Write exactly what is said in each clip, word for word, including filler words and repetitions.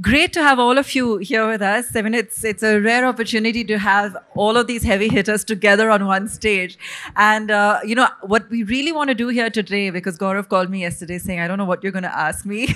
Great to have all of you here with us. I mean, it's, it's a rare opportunity to have all of these heavy hitters together on one stage. And, uh, you know, what we really want to do here today, because Gaurav called me yesterday saying, I don't know what you're going to ask me.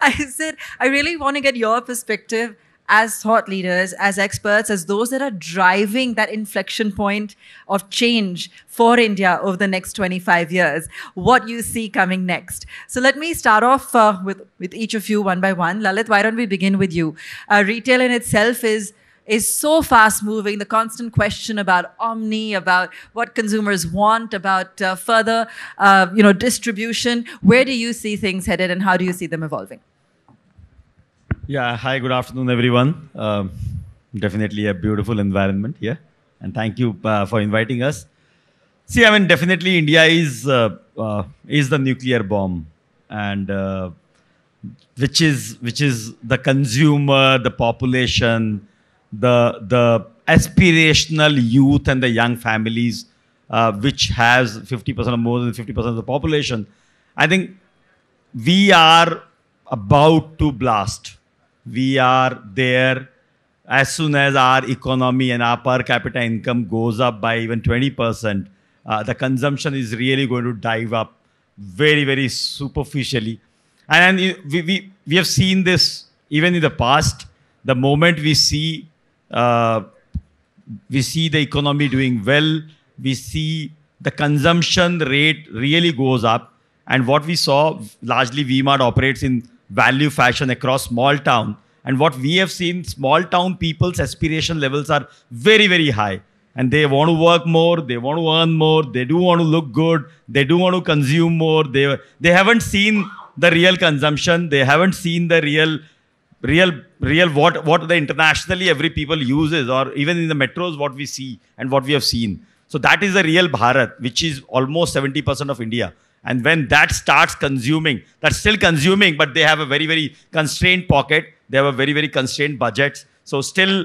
I said, I really want to get your perspective as thought leaders, as experts, as those that are driving that inflection point of change for India over the next twenty-five years, what you see coming next. So let me start off uh, with, with each of you one by one. Lalit, why don't we begin with you? Uh, retail in itself is, is so fast moving, the constant question about omni, about what consumers want, about uh, further uh, you know, distribution. Where do you see things headed and how do you see them evolving? Yeah, hi, good afternoon, everyone. Um, definitely a beautiful environment here. And thank you uh, for inviting us. See, I mean, definitely India is, uh, uh, is the nuclear bomb, and uh, which, is, which is the consumer, the population, the, the aspirational youth and the young families, uh, which has fifty percent or more than fifty percent of the population. I think we are about to blast. We are there. As soon as our economy and our per capita income goes up by even twenty percent, uh, the consumption is really going to dive up very, very superficially. And, and we, we, we have seen this even in the past. The moment we see, uh, we see the economy doing well, we see the consumption rate really goes up. And what we saw, largely V-Mart operates in value fashion across small town, and what we have seen, small town people's aspiration levels are very, very high, and they want to work more, they want to earn more, they do want to look good, they do want to consume more. They they haven't seen the real consumption, they haven't seen the real, real, real what what the internationally every people uses, or even in the metros what we see and what we have seen. So that is the real Bharat, which is almost seventy percent of India. And when that starts consuming, that's still consuming, but they have a very, very constrained pocket. They have a very, very constrained budget. So still,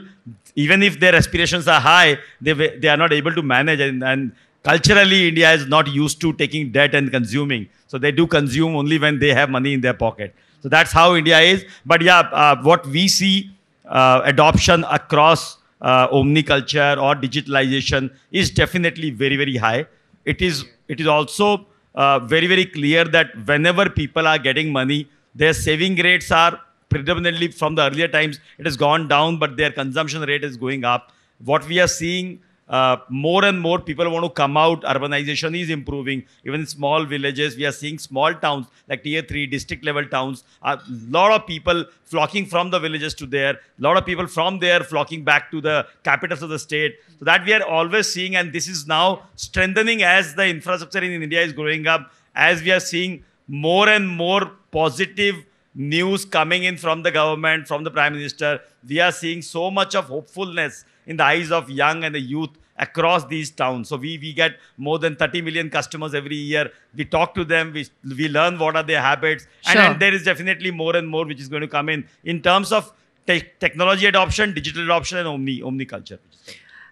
even if their aspirations are high, they, they are not able to manage. And, and culturally, India is not used to taking debt and consuming. So they do consume only when they have money in their pocket. So that's how India is. But yeah, uh, what we see, uh, adoption across uh, omniculture or digitalization is definitely very, very high. It is, it is also... Uh, very, very clear that whenever people are getting money, their saving rates are predominantly from the earlier times. It has gone down, but their consumption rate is going up. What we are seeing, uh, more and more people want to come out. Urbanization is improving. Even in small villages, we are seeing small towns like tier three, district level towns. A lot of people flocking from the villages to there. A lot of people from there flocking back to the capitals of the state. So that we are always seeing, and this is now strengthening as the infrastructure in India is growing up, as we are seeing more and more positive news coming in from the government, from the Prime Minister. We are seeing so much of hopefulness in the eyes of young and the youth across these towns. So we, we get more than thirty million customers every year. We talk to them, we, we learn what are their habits. Sure. And, and there is definitely more and more which is going to come in, in terms of te technology adoption, digital adoption, and omni omniculture.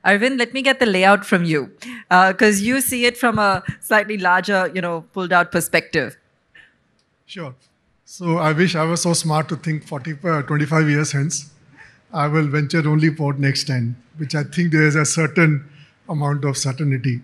Arvind, let me get the layout from you, because uh, you see it from a slightly larger, you know, pulled out perspective. Sure. So I wish I was so smart to think forty, uh, twenty-five years hence. I will venture only for next ten, which I think there is a certain amount of certainty.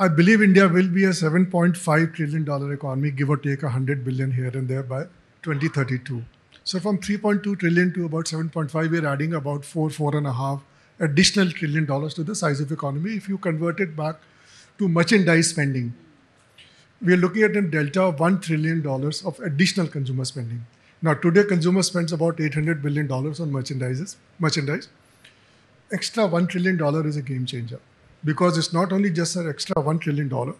I believe India will be a seven point five trillion dollar economy, give or take one hundred billion here and there by twenty thirty-two. So from three point two trillion to about seven point five, we are adding about four, four and a half additional trillion dollars to the size of economy if you convert it back to merchandise spending. We are looking at a delta of one trillion dollars of additional consumer spending. Now, today, consumer spends about eight hundred billion dollars on merchandises, merchandise. Extra one trillion dollars is a game changer, because it's not only just an extra one trillion dollars,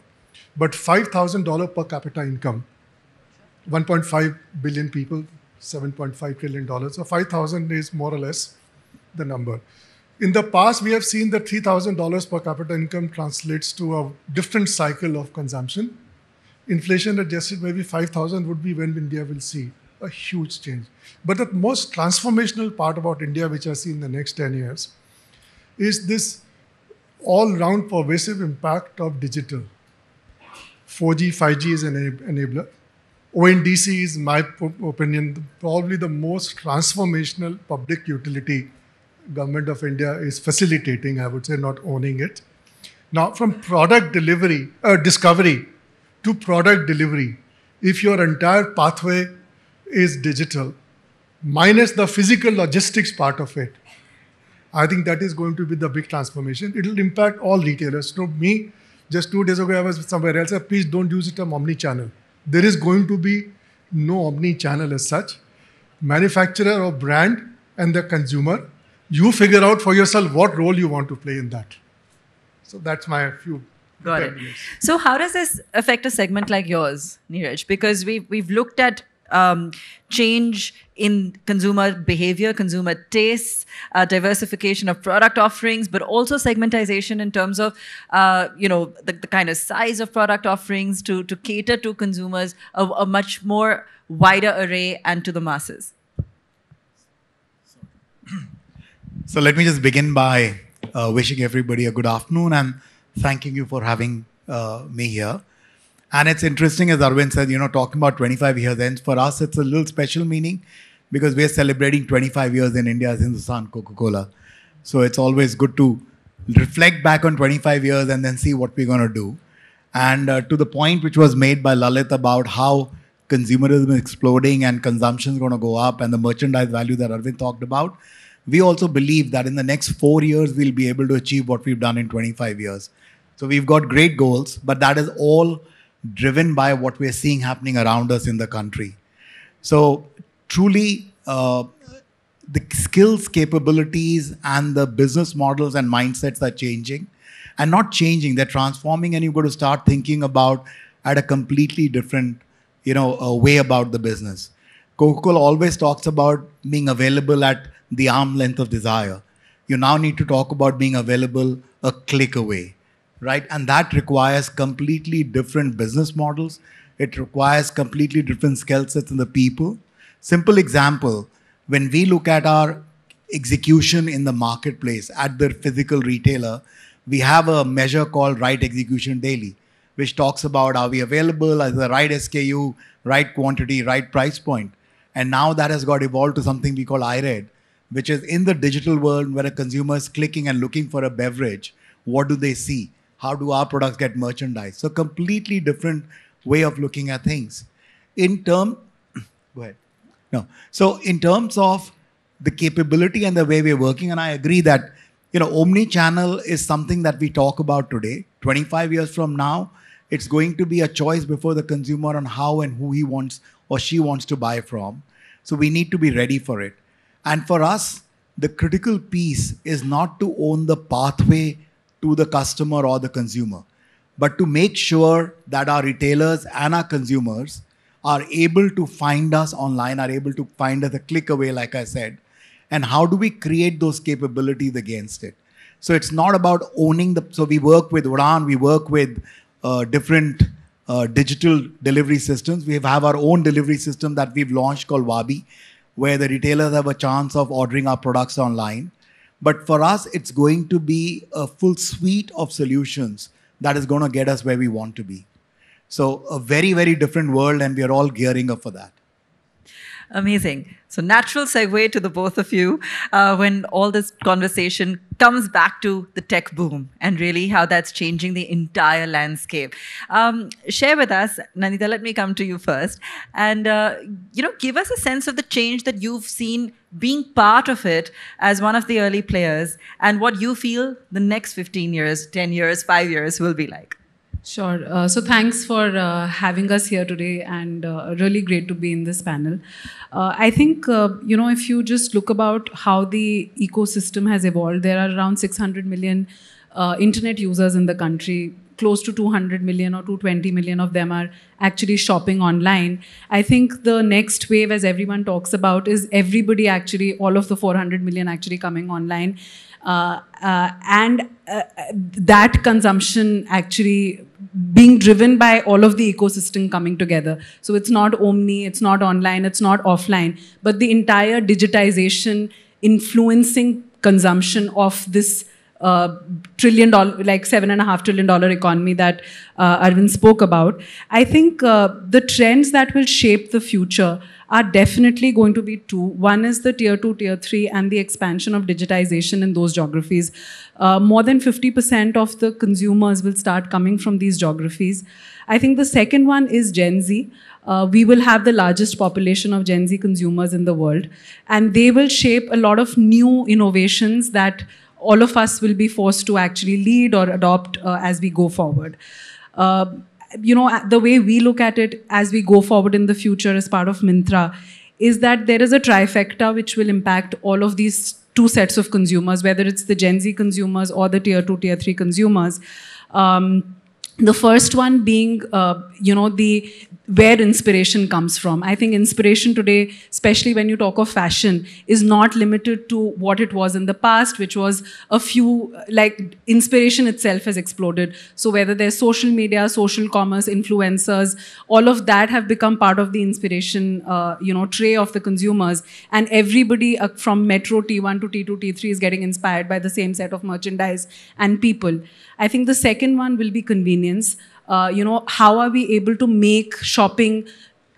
but five thousand dollars per capita income. one point five billion people, seven point five trillion dollars. So five thousand is more or less the number. In the past, we have seen that three thousand dollars per capita income translates to a different cycle of consumption. Inflation adjusted, maybe five thousand would be when India will see a huge change. But the most transformational part about India, which I see in the next ten years, is this all-round pervasive impact of digital. four G, five G is an enabler. O N D C is, in my opinion, probably the most transformational public utility Government of India is facilitating, I would say, not owning it. Now, from product delivery, uh, discovery to product delivery, if your entire pathway is digital, minus the physical logistics part of it, I think that is going to be the big transformation. It will impact all retailers. To me, just two days ago, I was somewhere else. I said, please don't use it on omni-channel. There is going to be no omni-channel as such. Manufacturer or brand and the consumer, you figure out for yourself what role you want to play in that. So that's my few. Got it. So how does this affect a segment like yours, Neeraj? Because we've, we've looked at um, change in consumer behavior, consumer tastes, uh, diversification of product offerings, but also segmentation in terms of, uh, you know, the, the kind of size of product offerings to, to cater to consumers of a much more wider array and to the masses. So let me just begin by uh, wishing everybody a good afternoon and thanking you for having uh, me here. And it's interesting, as Arvind said, you know, talking about twenty-five years ends, for us it's a little special meaning because we're celebrating twenty-five years in India as Hindustan Coca-Cola. So it's always good to reflect back on twenty-five years and then see what we're going to do. And uh, to the point which was made by Lalit about how consumerism is exploding and consumption is going to go up and the merchandise value that Arvind talked about, we also believe that in the next four years, we'll be able to achieve what we've done in twenty-five years. So we've got great goals, but that is all driven by what we're seeing happening around us in the country. So truly, uh, the skills, capabilities, and the business models and mindsets are changing. And not changing, they're transforming, and you've got to start thinking about at a completely different, you know, uh, way about the business. Coca-Cola always talks about being available at the arm length of desire. You now need to talk about being available a click away, right? And that requires completely different business models. It requires completely different skill sets in the people. Simple example, when we look at our execution in the marketplace at the physical retailer, we have a measure called right execution daily, which talks about are we available as the right S K U, right quantity, right price point. And now that has got evolved to something we call I RED, which is in the digital world where a consumer is clicking and looking for a beverage. What do they see? How do our products get merchandised? So completely different way of looking at things. In term, go ahead. No. So in terms of the capability and the way we're working, and I agree that, you know, omni-channel is something that we talk about today. twenty-five years from now, it's going to be a choice before the consumer on how and who he wants or she wants to buy from. So we need to be ready for it. And for us, the critical piece is not to own the pathway to the customer or the consumer, but to make sure that our retailers and our consumers are able to find us online, are able to find us a click away, like I said. And how do we create those capabilities against it? So it's not about owning the, so we work with Udaan, we work with uh, different uh, digital delivery systems. We have our own delivery system that we've launched called Wabi, where the retailers have a chance of ordering our products online. But for us, it's going to be a full suite of solutions that is going to get us where we want to be. So a very, very different world, and we are all gearing up for that. Amazing. So natural segue to the both of you uh, when all this conversation comes back to the tech boom and really how that's changing the entire landscape. Um, share with us, Nandita, let me come to you first. And, uh, you know, give us a sense of the change that you've seen being part of it as one of the early players and what you feel the next fifteen years, ten years, five years will be like. Sure. Uh, so thanks for uh, having us here today and uh, really great to be in this panel. Uh, I think, uh, you know, if you just look about how the ecosystem has evolved, there are around six hundred million uh, internet users in the country. Close to two hundred million or two hundred twenty million of them are actually shopping online. I think the next wave, as everyone talks about, is everybody actually, all of the four hundred million actually coming online. Uh, uh, and uh, that consumption actually being driven by all of the ecosystem coming together. So it's not omni, it's not online, it's not offline, but the entire digitization influencing consumption of this uh, trillion dollar, like seven and a half trillion dollar economy that uh, Arvind spoke about, I think uh, the trends that will shape the future are definitely going to be two. One is the tier two, tier three, and the expansion of digitization in those geographies. Uh, more than fifty percent of the consumers will start coming from these geographies. I think the second one is Gen Z. Uh, we will have the largest population of Gen Z consumers in the world, and they will shape a lot of new innovations that all of us will be forced to actually lead or adopt uh, as we go forward. Uh, you know, the way we look at it as we go forward in the future as part of Myntra is that there is a trifecta which will impact all of these two sets of consumers, whether it's the Gen Z consumers or the tier two, tier three consumers. Um, the first one being, uh, you know, the where inspiration comes from. I think inspiration today, especially when you talk of fashion, is not limited to what it was in the past, which was a few, like inspiration itself has exploded. So whether there's social media, social commerce, influencers, all of that have become part of the inspiration, uh, you know, tray of the consumers. And everybody uh, from Metro T one to T two, T three is getting inspired by the same set of merchandise and people. I think the second one will be convenience. Uh, you know, how are we able to make shopping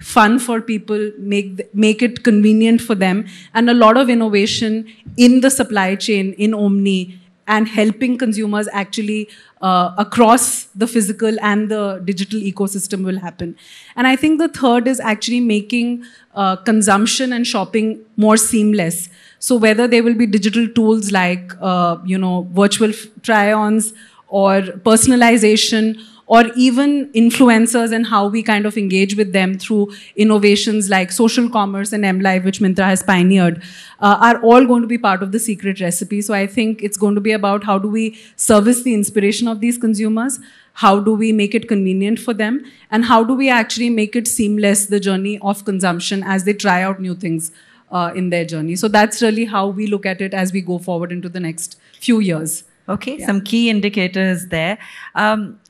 fun for people, make, make it convenient for them? And a lot of innovation in the supply chain, in Omni, and helping consumers actually uh, across the physical and the digital ecosystem will happen. And I think the third is actually making uh, consumption and shopping more seamless. So whether there will be digital tools like, uh, you know, virtual try-ons or personalization, or even influencers and how we kind of engage with them through innovations like social commerce and M-Live, which Myntra has pioneered, uh, are all going to be part of the secret recipe. So I think it's going to be about how do we service the inspiration of these consumers, how do we make it convenient for them, and how do we actually make it seamless, the journey of consumption, as they try out new things uh, in their journey. So that's really how we look at it as we go forward into the next few years. Okay, yeah. Some key indicators there. Um,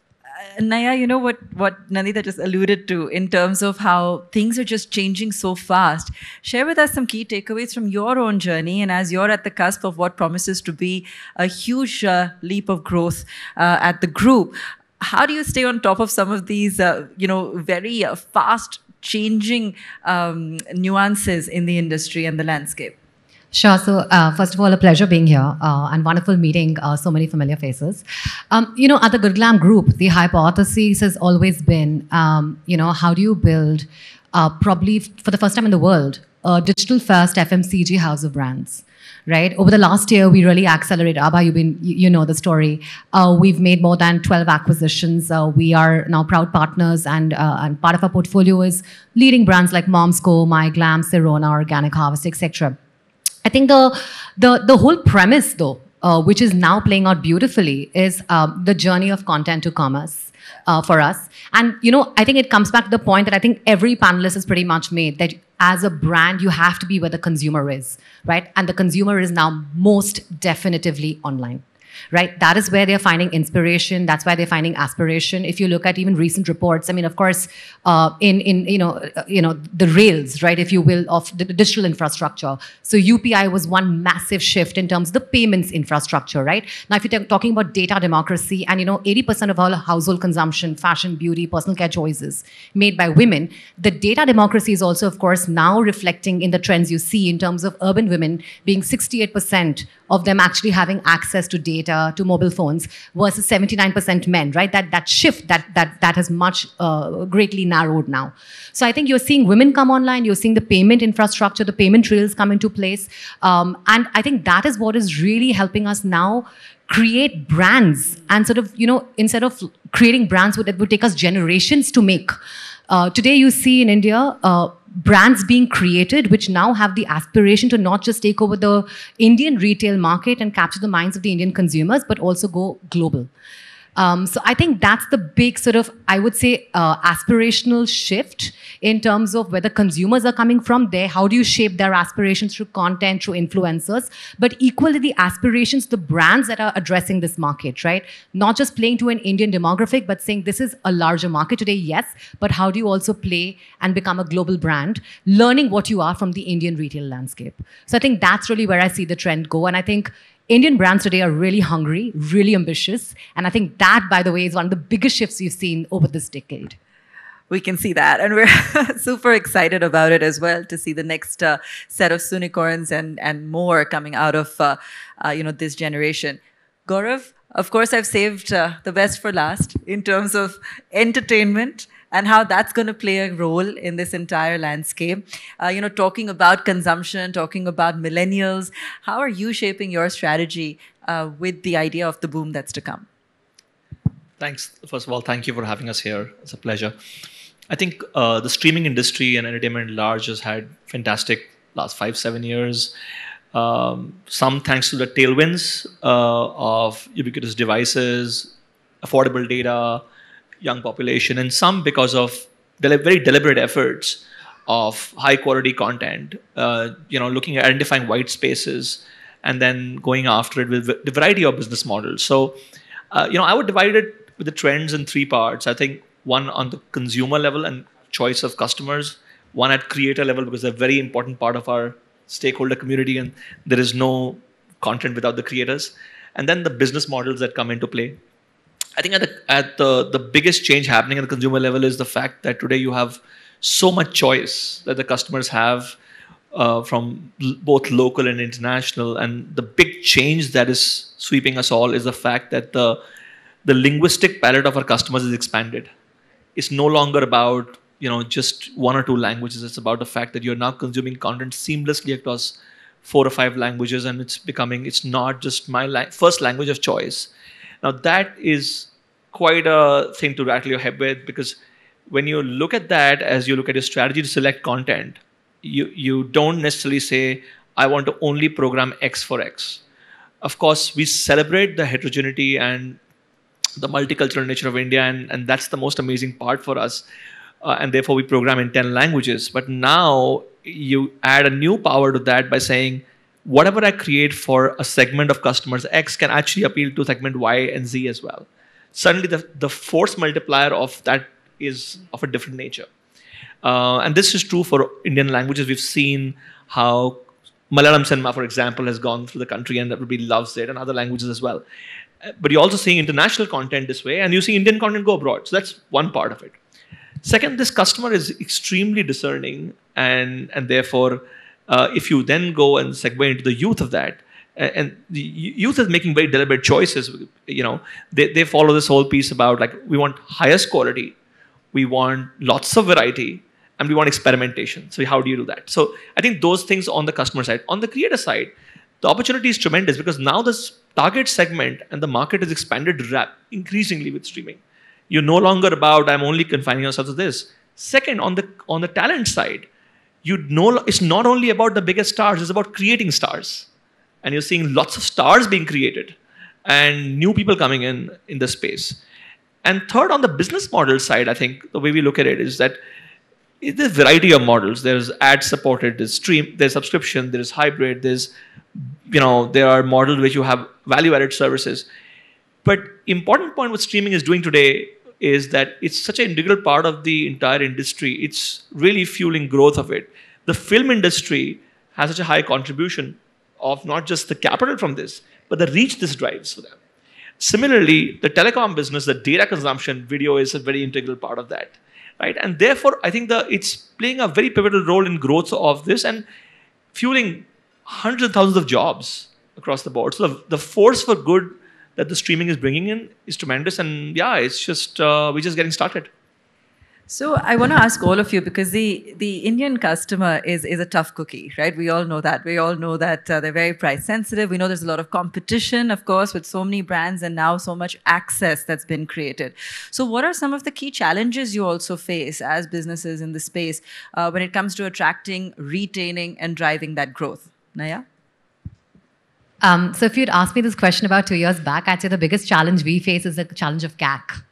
Naiyya, you know what, what Nandita just alluded to in terms of how things are just changing so fast. Share with us some key takeaways from your own journey, and as you're at the cusp of what promises to be a huge uh, leap of growth uh, at the group, how do you stay on top of some of these, uh, you know, very uh, fast changing um, nuances in the industry and the landscape? Sure. So uh, first of all, a pleasure being here uh, and wonderful meeting uh, so many familiar faces. Um, you know, at the Good Glamm Group, the hypothesis has always been, um, you know, how do you build, uh, probably for the first time in the world, a digital-first F M C G house of brands, right? Over the last year, we really accelerated. Abha, you've been, you, you know the story. Uh, we've made more than twelve acquisitions. Uh, we are now proud partners, and, uh, and part of our portfolio is leading brands like Mom's Co, MyGlamm, Sirona, Organic Harvest, et cetera. I think the, the, the whole premise, though, uh, which is now playing out beautifully, is uh, the journey of content to commerce uh, for us. And, you know, I think it comes back to the point that I think every panelist has pretty much made, that as a brand, you have to be where the consumer is, right? And the consumer is now most definitively online. Right? That is where they're finding inspiration. That's where they're finding aspiration. If you look at even recent reports, I mean, of course, uh, in, in, you know, uh, you know, the rails, right, if you will, of the digital infrastructure. So U P I was one massive shift in terms of the payments infrastructure, right? Now, if you're talking about data democracy and, you know, eighty percent of all household consumption, fashion, beauty, personal care choices made by women, the data democracy is also, of course, now reflecting in the trends you see in terms of urban women being sixty-eight percent of them actually having access to data, to mobile phones, versus seventy-nine percent men, right? That that shift, that that that has much uh, greatly narrowed now. So I think you're seeing women come online, you're seeing the payment infrastructure, the payment rails come into place. Um, and I think that is what is really helping us now create brands, and sort of, you know, instead of creating brands that would take us generations to make. Uh, today you see in India, uh, brands being created which now have the aspiration to not just take over the Indian retail market and capture the minds of the Indian consumers, but also go global. Um, so I think that's the big sort of, I would say, uh, aspirational shift in terms of where the consumers are coming from there. How do you shape their aspirations through content, through influencers, but equally the aspirations, the brands that are addressing this market, right? Not just playing to an Indian demographic, but saying this is a larger market today, yes, but how do you also play and become a global brand, learning what you are from the Indian retail landscape? So I think that's really where I see the trend go. And I think Indian brands today are really hungry, really ambitious. And I think that, by the way, is one of the biggest shifts we've seen over this decade. We can see that. And we're super excited about it as well, to see the next uh, set of unicorns and, and more coming out of uh, uh, you know, this generation. Gaurav, of course, I've saved uh, the best for last in terms of entertainment and how that's going to play a role in this entire landscape. Uh, you know, talking about consumption, talking about millennials, how are you shaping your strategy uh, with the idea of the boom that's to come? Thanks. First of all, thank you for having us here. It's a pleasure. I think uh, the streaming industry and entertainment at large has had fantastic last five, seven years. Um, some thanks to the tailwinds uh, of ubiquitous devices, affordable data, young population, and some because of deli very deliberate efforts of high quality content, uh, you know, looking at identifying white spaces and then going after it with the variety of business models. So, uh, you know, I would divide it with the trends in three parts. I think one on the consumer level and choice of customers, one at creator level, because they're a very important part of our stakeholder community, and there is no content without the creators. And then the business models that come into play. I think at the, at the, the biggest change happening at the consumer level is the fact that today you have so much choice that the customers have uh, from both local and international. And the big change that is sweeping us all is the fact that the, the linguistic palette of our customers is expanded. It's no longer about you know, just one or two languages. It's about the fact that you're now consuming content seamlessly across four or five languages, and it's becoming, it's not just my la first language of choice. Now that is quite a thing to rattle your head with, because when you look at that, as you look at your strategy to select content, you, you don't necessarily say, I want to only program X for X. Of course, we celebrate the heterogeneity and the multicultural nature of India, and, and that's the most amazing part for us. Uh, and therefore we program in ten languages. But now you add a new power to that by saying, whatever I create for a segment of customers X can actually appeal to segment Y and Z as well. Suddenly the, the force multiplier of that is of a different nature. Uh, and this is true for Indian languages. We've seen how Malayalam cinema, for example, has gone through the country and everybody loves it, and other languages as well. But you're also seeing international content this way, and you see Indian content go abroad. So that's one part of it. Second, this customer is extremely discerning, and, and therefore, uh, if you then go and segue into the youth of that, and, and the youth is making very deliberate choices, you know, they, they follow this whole piece about, like, we want highest quality, we want lots of variety, and we want experimentation. So how do you do that? So I think those things on the customer side. On the creator side, the opportunity is tremendous, because now this target segment and the market is expanded rap increasingly with streaming. You're no longer about, I'm only confining yourself to this. Second, on the on the talent side, you know, it's not only about the biggest stars, it's about creating stars. And you're seeing lots of stars being created and new people coming in in the space. And third, on the business model side, I think the way we look at it is that there's a variety of models. There's ad-supported, there's stream, there's subscription, there's hybrid, there's, you know, there are models which you have value-added services. But important point what streaming is doing today is that it's such an integral part of the entire industry. It's really fueling growth of it. The film industry has such a high contribution of not just the capital from this, but the reach this drives for them. Similarly, the telecom business, the data consumption, video is a very integral part of that, right? And therefore, I think the, it's playing a very pivotal role in growth of this and fueling hundreds of thousands of jobs across the board. So the, the force for good that the streaming is bringing in is tremendous. And yeah, it's just, uh, we're just getting started. So I want to ask all of you, because the, the Indian customer is, is a tough cookie, right? We all know that. We all know that uh, they're very price sensitive. We know there's a lot of competition, of course, with so many brands and now so much access that's been created. So what are some of the key challenges you also face as businesses in the space uh, when it comes to attracting, retaining, and driving that growth? Naiyya? Um, so if you'd asked me this question about two years back, I'd say the biggest challenge we face is the challenge of C A C,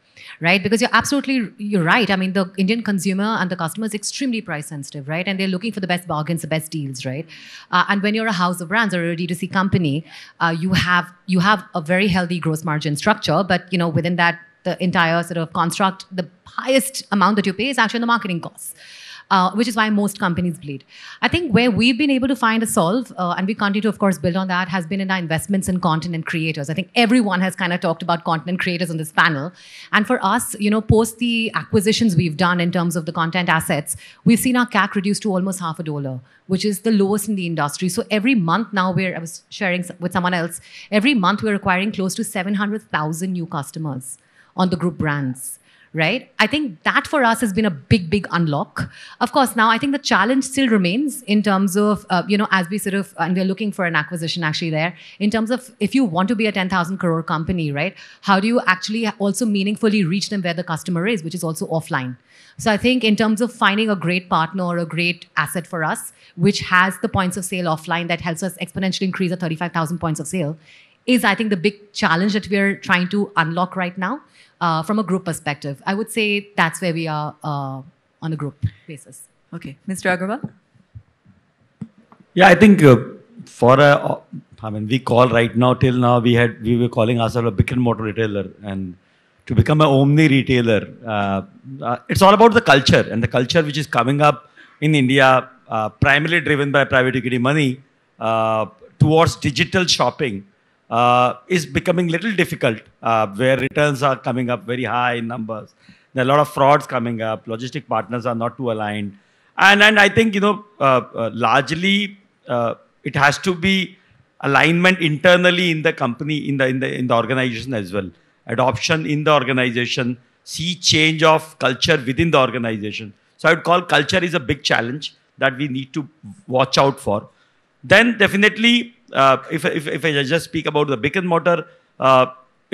right? Because you're absolutely, you're right. I mean, the Indian consumer and the customer is extremely price sensitive, right? And they're looking for the best bargains, the best deals, right? Uh, and when you're a house of brands or a D two C company, uh, you have you have a very healthy gross margin structure, but you know within that, the entire sort of construct, the highest amount that you pay is actually on the marketing costs. uh, which is why most companies bleed. I think where we've been able to find a solve, uh, and we continue to, of course, build on that, has been in our investments in content creators. I think everyone has kind of talked about content creators on this panel. And for us, you know, post the acquisitions we've done in terms of the content assets, we've seen our C A C reduced to almost half a dollar, which is the lowest in the industry. So every month now, we're, I was sharing with someone else, every month we're acquiring close to seven hundred thousand new customers on the group brands, right? I think that for us has been a big, big unlock. Of course, now I think the challenge still remains in terms of, uh, you know, as we sort of, and we're looking for an acquisition actually there, in terms of if you want to be a ten thousand crore company, right? How do you actually also meaningfully reach them where the customer is, which is also offline? So I think in terms of finding a great partner or a great asset for us, which has the points of sale offline that helps us exponentially increase the thirty-five thousand points of sale, is I think the big challenge that we're trying to unlock right now. Uh, from a group perspective, I would say that's where we are uh, on a group basis. Okay, Mister Agarwal? Yeah, I think uh, for a, I mean, we call right now, till now, we had, we were calling ourselves a brick and mortar retailer, and to become an omni retailer, uh, uh, it's all about the culture, and the culture which is coming up in India, uh, primarily driven by private equity money uh, towards digital shopping. Uh, is becoming little difficult, uh, where returns are coming up very high in numbers. There are a lot of frauds coming up. Logistic partners are not too aligned. And, and I think, you know, uh, uh, largely uh, it has to be alignment internally in the company, in the, in the, in the organization as well. Adoption in the organization, see change of culture within the organization. So I would call culture is a big challenge that we need to watch out for. Then definitely, Uh, if, if, if I just speak about the brick and mortar, uh,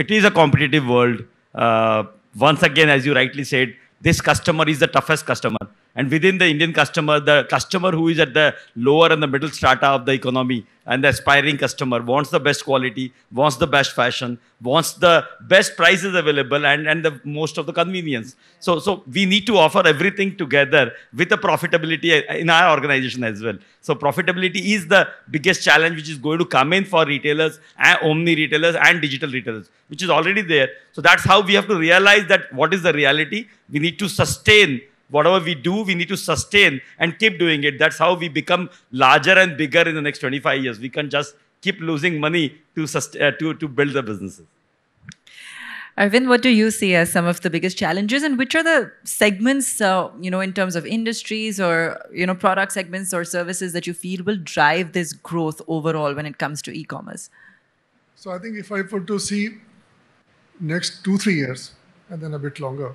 it is a competitive world. Uh, once again, as you rightly said, this customer is the toughest customer. And within the Indian customer, the customer who is at the lower and the middle strata of the economy and the aspiring customer wants the best quality, wants the best fashion, wants the best prices available and, and the most of the convenience. So, so we need to offer everything together with the profitability in our organization as well. So profitability is the biggest challenge which is going to come in for retailers, and omni retailers and digital retailers, which is already there. So that's how we have to realize that what is the reality. We need to sustain whatever we do, we need to sustain and keep doing it. That's how we become larger and bigger in the next twenty-five years. We can't just keep losing money to, uh, to, to build the businesses. Arvind, what do you see as some of the biggest challenges, and which are the segments, uh, you know, in terms of industries or, you know, product segments or services that you feel will drive this growth overall when it comes to e-commerce? So I think if I were to see next two, three years and then a bit longer,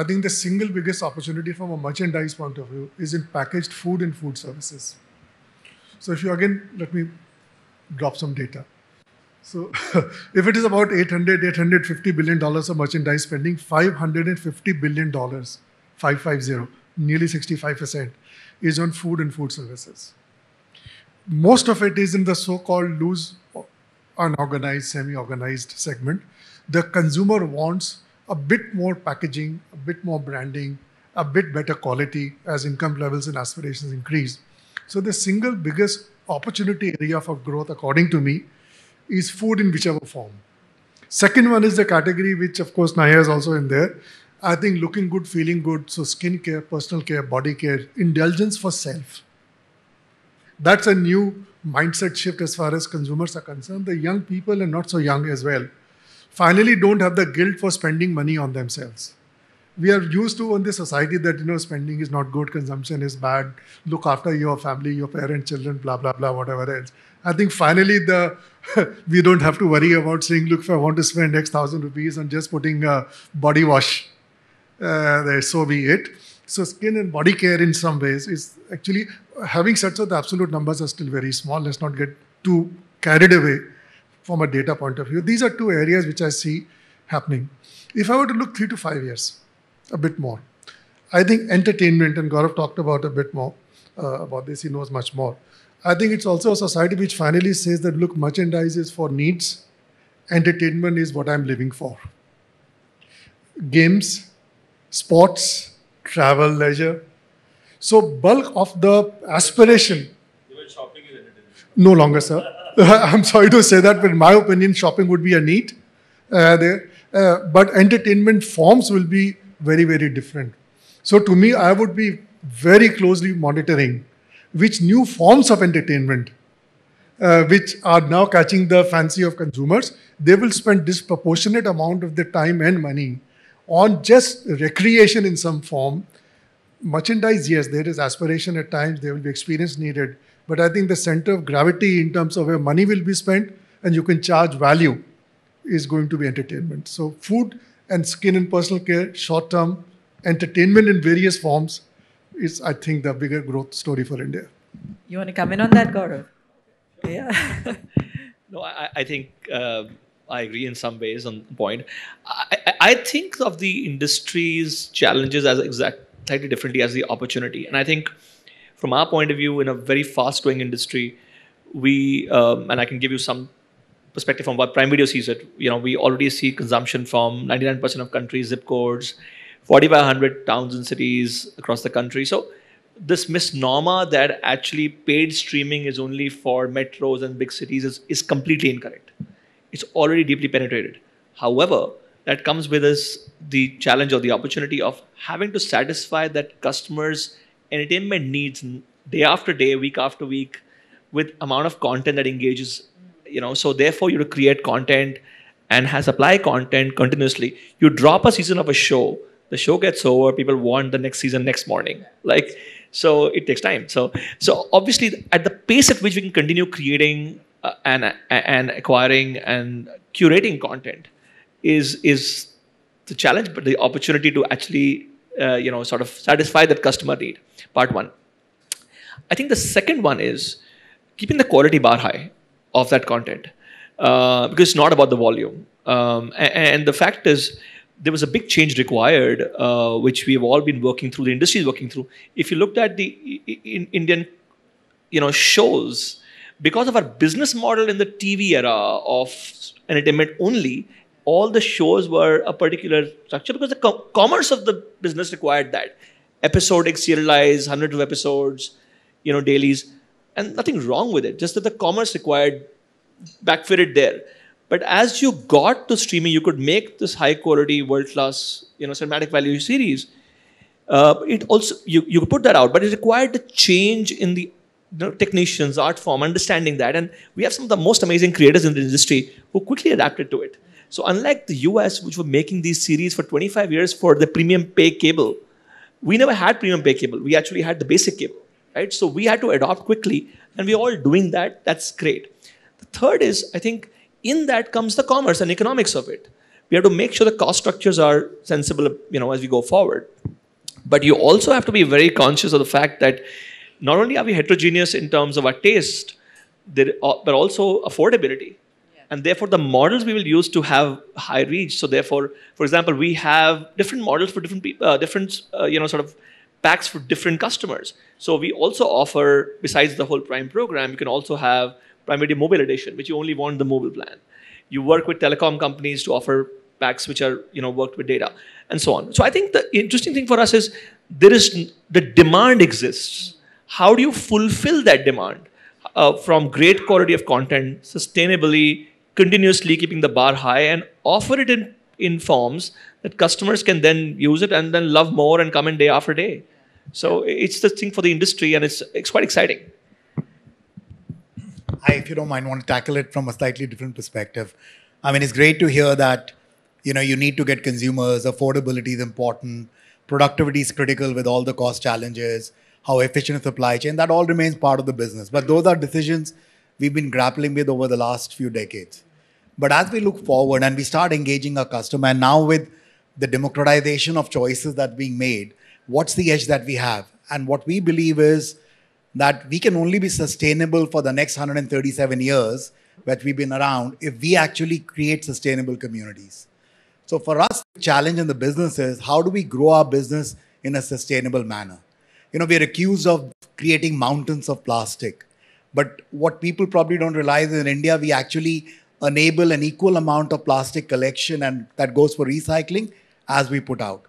I think the single biggest opportunity from a merchandise point of view is in packaged food and food services. So if you again, let me drop some data. So if it is about eight hundred, eight hundred fifty billion dollars of merchandise spending, five hundred fifty billion dollars, five fifty, nearly sixty-five percent is on food and food services. Most of it is in the so-called loose, unorganized, semi-organized segment. The consumer wants a bit more packaging, a bit more branding, a bit better quality as income levels and aspirations increase. So the single biggest opportunity area for growth, according to me, is food in whichever form. Second one is the category, which of course Naiyya is also in there. I think looking good, feeling good, so skincare, personal care, body care, indulgence for self. That's a new mindset shift as far as consumers are concerned. The young people and not so young as well, finally don't have the guilt for spending money on themselves. We are used to in this society that, you know, spending is not good, consumption is bad, look after your family, your parents, children, blah, blah, blah, whatever else. I think finally the we don't have to worry about saying, look, if I want to spend X thousand rupees on just putting a body wash, uh, there, so be it. So skin and body care in some ways is actually, having said so, the absolute numbers are still very small. Let's not get too carried away from a data point of view. These are two areas which I see happening. If I were to look three to five years, a bit more, I think entertainment, and Gaurav talked about a bit more, uh, about this, he knows much more. I think it's also a society which finally says that, look, merchandise is for needs, entertainment is what I'm living for. Games, sports, travel, leisure. So bulk of the aspiration... Even shopping is entertainment. No longer, sir. I'm sorry to say that, but in my opinion, shopping would be a need. Uh, there. Uh, but entertainment forms will be very, very different. So to me, I would be very closely monitoring which new forms of entertainment, uh, which are now catching the fancy of consumers. They will spend disproportionate amount of their time and money on just recreation in some form. Merchandise, yes, there is aspiration at times, there will be experience needed. But I think the center of gravity in terms of where money will be spent and you can charge value is going to be entertainment. So food and skin and personal care, short-term, entertainment in various forms is, I think, the bigger growth story for India. You want to come in on that, Gaurav? Yeah. No, I, I think uh, I agree in some ways on the point. I, I think of the industry's challenges as exact, slightly differently as the opportunity. And I think from our point of view, in a very fast-growing industry, we, um, and I can give you some perspective from what Prime Video sees it, you know, we already see consumption from ninety-nine percent of countries, zip codes, forty-five hundred towns and cities across the country. So this misnomer that actually paid streaming is only for metros and big cities is, is completely incorrect. It's already deeply penetrated. However, that comes with us the challenge or the opportunity of having to satisfy that customer's entertainment needs day after day, week after week, with amount of content that engages, you know, so therefore you create content and supply content continuously. You drop a season of a show, the show gets over, people want the next season next morning. Like, so it takes time. So, so obviously at the pace at which we can continue creating uh, and, uh, and acquiring and curating content is, is the challenge, but the opportunity to actually, uh, you know, sort of satisfy that customer need, part one. I think the second one is keeping the quality bar high of that content, uh, because it's not about the volume. Um, and, and the fact is, there was a big change required, uh, which we've all been working through, the industry is working through. If you looked at the in Indian you know, shows, because of our business model in the T V era of entertainment only, all the shows were a particular structure because the com commerce of the business required that. Episodic, serialized, hundreds of episodes, you know, dailies, and nothing wrong with it. Just that the commerce required backfitted there. But as you got to streaming, you could make this high-quality, world-class, you know, cinematic value series. Uh, it also you you could put that out, but it required a change in the you know, technicians, art form, understanding that. And we have some of the most amazing creators in the industry who quickly adapted to it. So unlike the U S, which were making these series for twenty-five years for the premium pay cable, we never had premium pay cable. We actually had the basic cable, right? So we had to adopt quickly, and we're all doing that. That's great. The third is, I think, in that comes the commerce and economics of it. We have to make sure the cost structures are sensible, you know, as we go forward. But you also have to be very conscious of the fact that not only are we heterogeneous in terms of our taste, but also affordability. Yeah. And therefore, the models we will use to have high reach. So therefore, for example, we have different models for different people, uh, different, uh, you know, sort of packs for different customers. So we also offer, besides the whole Prime program, you can also have Prime Video Mobile Edition, which you only want the mobile plan. You work with telecom companies to offer packs which are, you know, worked with data and so on. So I think the interesting thing for us is there is the demand exists. How do you fulfill that demand uh, from great quality of content, sustainably, continuously keeping the bar high and offer it in, in forms that customers can then use it and then love more and come in day after day. So it's the thing for the industry and it's, it's quite exciting. I, if you don't mind, want to tackle it from a slightly different perspective. I mean, it's great to hear that, you know, you need to get consumers, affordability is important, productivity is critical with all the cost challenges, how efficient the supply chain, that all remains part of the business. But those are decisions we've been grappling with over the last few decades. But as we look forward and we start engaging our customer, and now with the democratization of choices that are being made, what's the edge that we have? And what we believe is that we can only be sustainable for the next one hundred thirty-seven years that we've been around if we actually create sustainable communities. So for us, the challenge in the business is how do we grow our business in a sustainable manner? You know, we're accused of creating mountains of plastic. But what people probably don't realize is in India, we actually enable an equal amount of plastic collection and that goes for recycling as we put out.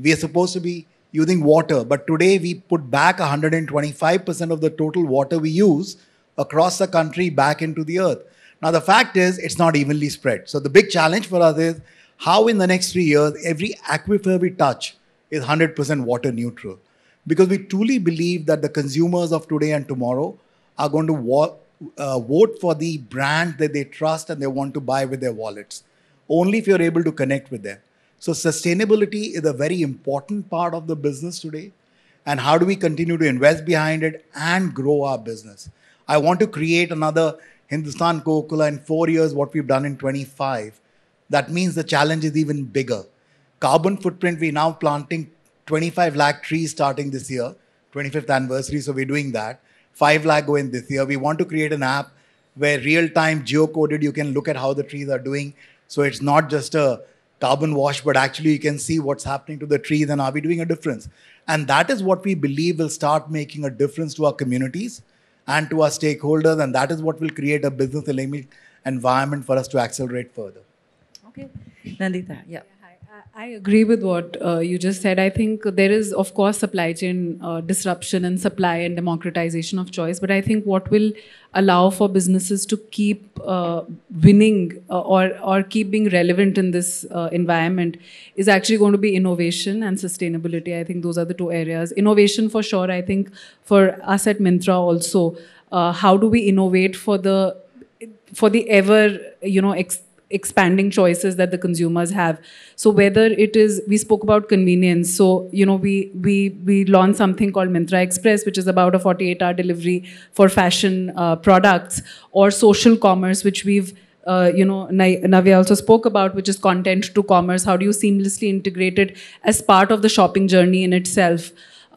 We are supposed to be using water, but today we put back one hundred twenty-five percent of the total water we use across the country back into the earth. Now the fact is, it's not evenly spread. So the big challenge for us is how in the next three years, every aquifer we touch is one hundred percent water neutral. because we truly believe that the consumers of today and tomorrow are going to wa- uh, vote for the brand that they trust and they want to buy with their wallets, only if you're able to connect with them. So sustainability is a very important part of the business today. And how do we continue to invest behind it and grow our business? I want to create another Hindustan Coca-Cola in four years, what we've done in twenty-five. That means the challenge is even bigger. Carbon footprint, we're now planting twenty-five lakh trees starting this year, twenty-fifth anniversary, so we're doing that. five lakh go in this year. We want to create an app where real-time geocoded, you can look at how the trees are doing. So it's not just a carbon wash, but actually you can see what's happening to the trees and are we doing a difference? And that is what we believe will start making a difference to our communities and to our stakeholders. And that is what will create a business environment for us to accelerate further. Okay. Nandita, yeah. I agree with what uh, you just said. I think there is, of course, supply chain uh, disruption and supply and democratization of choice. But I think what will allow for businesses to keep uh, winning uh, or, or keep being relevant in this uh, environment is actually going to be innovation and sustainability. I think those are the two areas. Innovation for sure. I think for us at Myntra also, uh, how do we innovate for the, for the ever, you know, ex expanding choices that the consumers have. So whether it is, we spoke about convenience. So, you know, we we we launched something called Myntra Express, which is about a forty-eight hour delivery for fashion uh, products, or social commerce, which we've, uh, you know, Naiyya also spoke about, which is content to commerce. How do you seamlessly integrate it as part of the shopping journey in itself?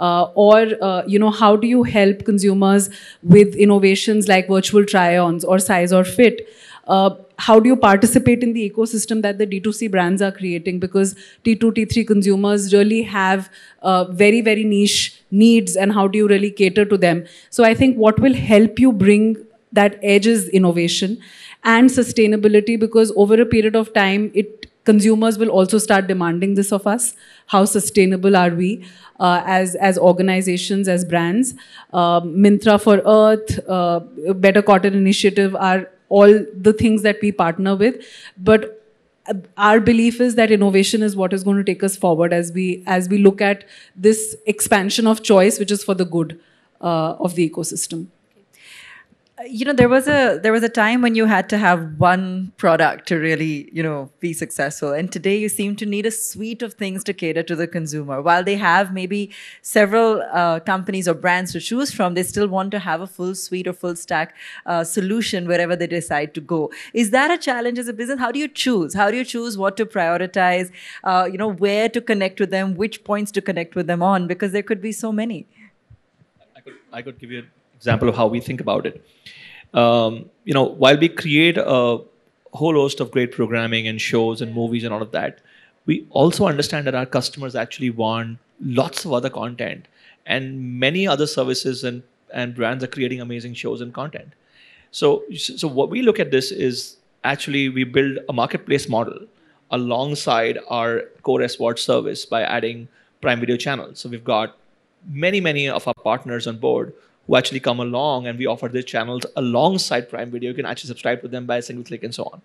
Uh, or, uh, you know, how do you help consumers with innovations like virtual try-ons or size or fit? Uh, how do you participate in the ecosystem that the D two C brands are creating? Because T two, T three consumers really have uh, very, very niche needs, and how do you really cater to them? So I think what will help you bring that edge is innovation and sustainability, because over a period of time, it consumers will also start demanding this of us. How sustainable are we uh, as, as organizations, as brands? Uh, Myntra for Earth, uh, Better Cotton Initiative are all the things that we partner with, but our belief is that innovation is what is going to take us forward as we as we look at this expansion of choice, which is for the good uh, of the ecosystem. You know, there was a there was a time when you had to have one product to really, you know, be successful. And today you seem to need a suite of things to cater to the consumer. While they have maybe several uh, companies or brands to choose from, they still want to have a full suite or full stack uh, solution wherever they decide to go. Is that a challenge as a business? How do you choose? How do you choose what to prioritize? Uh, you know, where to connect with them, which points to connect with them on, because there could be so many. I could, I could give you a example of how we think about it. Um, you know, while we create a whole host of great programming and shows and movies and all of that, we also understand that our customers actually want lots of other content, and many other services and, and brands are creating amazing shows and content. So, so what we look at this is actually we build a marketplace model alongside our core SVOD service by adding Prime Video channels. So we've got many, many of our partners on board who actually come along, and we offer their channels alongside Prime Video. You can actually subscribe to them by a single click and so on.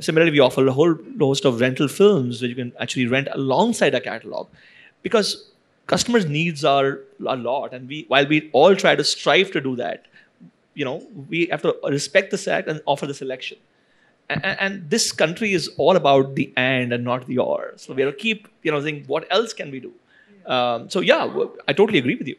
Similarly, we offer a whole host of rental films that you can actually rent alongside our catalog, because customers' needs are a lot. And we, while we all try to strive to do that, you know, we have to respect the set and offer the selection. And, and this country is all about the and and not the or. So we have to keep, you know, thinking, what else can we do? Um, so yeah, I totally agree with you.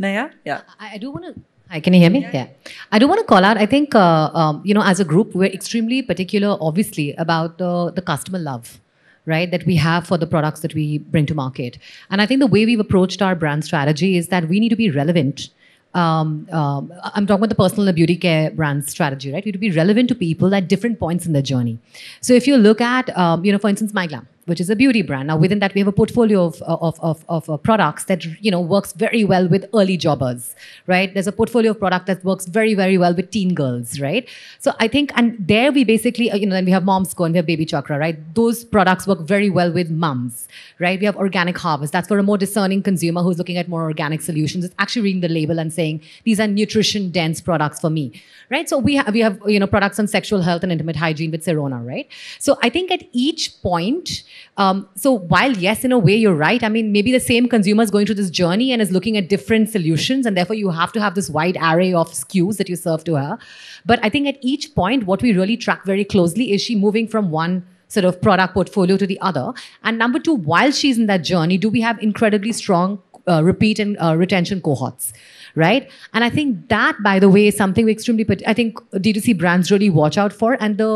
Naiyya? Yeah. I, I do want to... Hi, can you hear me? Yeah. yeah. I do want to call out, I think, uh, um, you know, as a group, we're extremely particular, obviously, about uh, the customer love, right, that we have for the products that we bring to market. And I think the way we've approached our brand strategy is that we need to be relevant. Um, um, I'm talking about the personal and beauty care brand strategy, right? We need to be relevant to people at different points in their journey. So if you look at, um, you know, for instance, MyGlamm, which is a beauty brand. Now, within that, we have a portfolio of, of, of, of uh, products that, you know, works very well with early jobbers, right? There's a portfolio of product that works very, very well with teen girls, right? So I think, and there we basically, uh, you know, then we have Mom's Co and we have Baby Chakra, right? Those products work very well with mums, right? We have Organic Harvest. That's for a more discerning consumer who's looking at more organic solutions. It's actually reading the label and saying, these are nutrition-dense products for me, right? So we, ha we have, you know, products on sexual health and intimate hygiene with Sirona, right? So I think at each point, Um, so while, yes, in a way, you're right. I mean, maybe the same consumer is going through this journey and is looking at different solutions. And therefore, you have to have this wide array of S K Us that you serve to her. But I think at each point, what we really track very closely is she moving from one sort of product portfolio to the other. And number two, while she's in that journey, do we have incredibly strong Uh, repeat and uh, retention cohorts, right? And I think that, by the way, is something we extremely, I think D two C brands really watch out for. And the,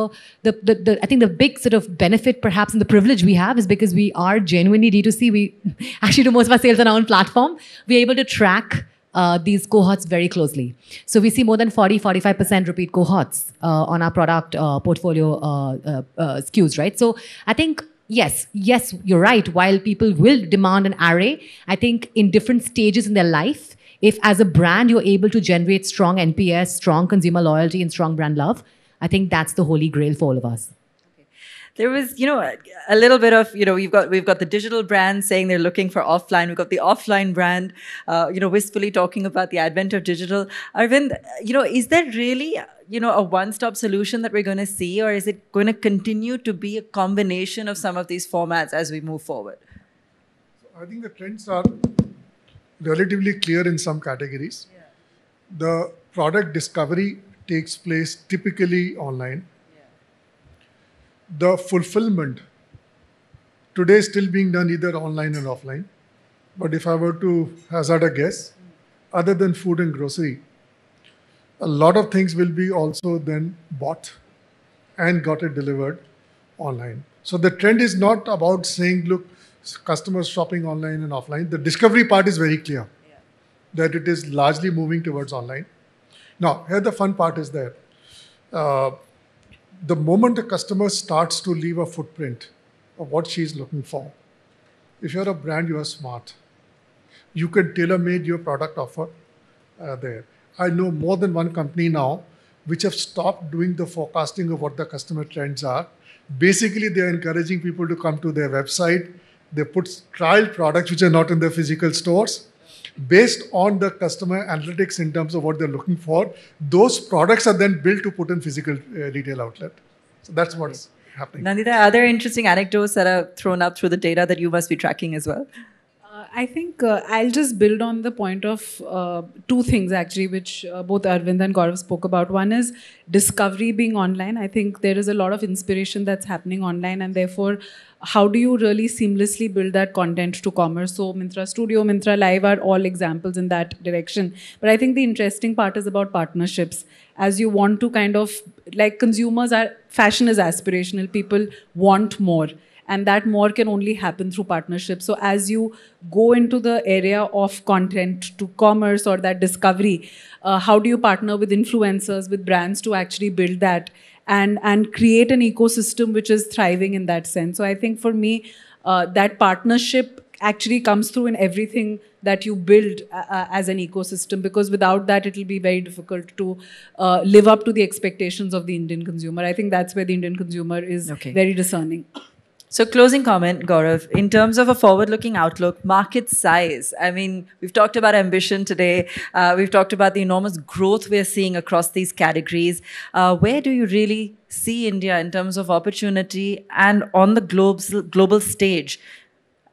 the, the, the, I think the big sort of benefit perhaps and the privilege we have is because we are genuinely D two C. We actually do most of our sales on our own platform. We're able to track uh, these cohorts very closely. So we see more than forty, forty-five percent repeat cohorts uh, on our product uh, portfolio uh, uh, uh, S K Us, right? So I think Yes, yes, you're right. While people will demand an array, I think in different stages in their life, if as a brand you're able to generate strong N P S, strong consumer loyalty and strong brand love, I think that's the holy grail for all of us. There was, you know, a, a little bit of, you know, we've got we've got the digital brand saying they're looking for offline. We've got the offline brand, uh, you know, wistfully talking about the advent of digital. Arvind, you know, is there really, you know, a one-stop solution that we're going to see, or is it going to continue to be a combination of some of these formats as we move forward? I think the trends are relatively clear in some categories. Yeah. The product discovery takes place typically online. The fulfillment today is still being done either online and offline. But if I were to hazard a guess, other than food and grocery, a lot of things will be also then bought and got it delivered online. So the trend is not about saying, look, customers shopping online and offline. The discovery part is very clear, yeah, that it is largely moving towards online. Now, here the fun part is that uh, the moment a customer starts to leave a footprint of what she's looking for, if you're a brand, you are smart. You can tailor-made your product offer uh, there. I know more than one company now which have stopped doing the forecasting of what the customer trends are. Basically, they're encouraging people to come to their website. They put trial products which are not in their physical stores. Based on the customer analytics in terms of what they're looking for, those products are then built to put in physical uh, retail outlet. So that's what's happening. Nandita, are there interesting anecdotes that are thrown up through the data that you must be tracking as well? Uh, I think uh, I'll just build on the point of uh, two things actually, which uh, both Arvind and Gaurav spoke about. One is discovery being online. I think there is a lot of inspiration that's happening online, and therefore, how do you really seamlessly build that content to commerce? So Myntra Studio, Myntra Live are all examples in that direction. But I think the interesting part is about partnerships. As you want to kind of, like consumers are, fashion is aspirational, people want more. And that more can only happen through partnerships. So as you go into the area of content to commerce or that discovery, uh, how do you partner with influencers, with brands to actually build that? And, and create an ecosystem which is thriving in that sense. So I think for me, uh, that partnership actually comes through in everything that you build uh, as an ecosystem, because without that, it'll be very difficult to uh, live up to the expectations of the Indian consumer. I think that's where the Indian consumer is okay. Very discerning. So closing comment, Gaurav, in terms of a forward-looking outlook, market size. I mean, we've talked about ambition today. Uh, we've talked about the enormous growth we're seeing across these categories. Uh, where do you really see India in terms of opportunity and on the global, global stage?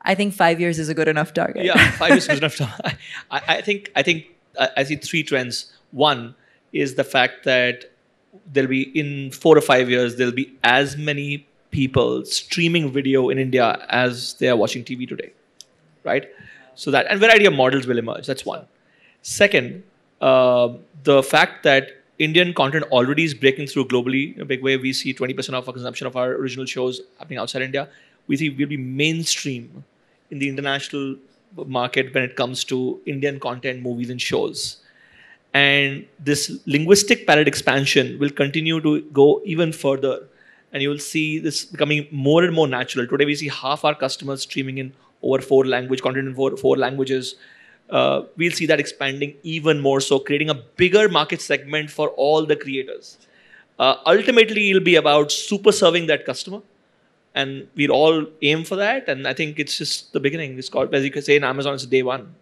I think five years is a good enough target. Yeah, five years is good enough target. I, I think, I, think uh, I see three trends. One is the fact that there'll be, in four or five years, there'll be as many people streaming video in India as they are watching T V today, right? So that, and variety of models will emerge, that's one. Second, uh, the fact that Indian content already is breaking through globally in a big way. We see twenty percent of our consumption of our original shows happening outside India. We see we'll be mainstream in the international market when it comes to Indian content, movies and shows. And this linguistic palette expansion will continue to go even further. And you will see this becoming more and more natural. Today, we see half our customers streaming in over four language content in four, four languages. Uh, we'll see that expanding even more so, creating a bigger market segment for all the creators. Uh, ultimately, it'll be about super serving that customer. And we'll all aim for that. And I think it's just the beginning. It's called, as you can say in Amazon, it's day one.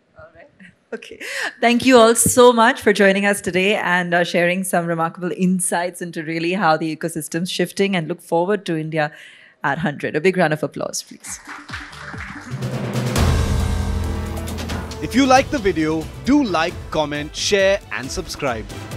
Okay. Thank you all so much for joining us today and uh, sharing some remarkable insights into really how the ecosystem's shifting, and look forward to India our one hundred. A big round of applause, please. If you like the video, do like, comment, share and subscribe.